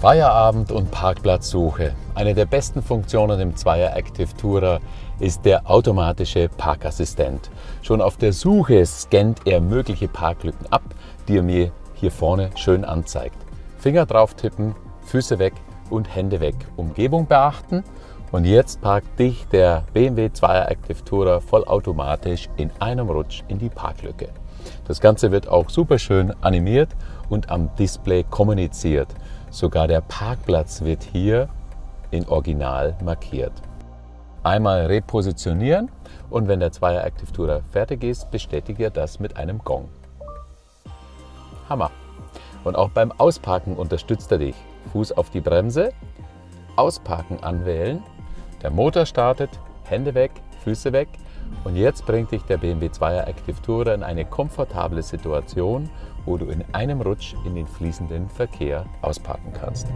Feierabend und Parkplatzsuche. Eine der besten Funktionen im 2er Active Tourer ist der automatische Parkassistent. Schon auf der Suche scannt er mögliche Parklücken ab, die er mir hier vorne schön anzeigt. Finger drauf tippen, Füße weg und Hände weg. Umgebung beachten und jetzt parkt dich der BMW 2er Active Tourer vollautomatisch in einem Rutsch in die Parklücke. Das Ganze wird auch super schön animiert und am Display kommuniziert. Sogar der Parkplatz wird hier in Original markiert. Einmal repositionieren und wenn der 2er Active Tourer fertig ist, bestätige er das mit einem Gong. Hammer! Und auch beim Ausparken unterstützt er dich. Fuß auf die Bremse, Ausparken anwählen, der Motor startet, Hände weg, Füße weg und jetzt bringt dich der BMW 2er Active Tourer in eine komfortable Situation, wo du in einem Rutsch in den fließenden Verkehr ausparken kannst.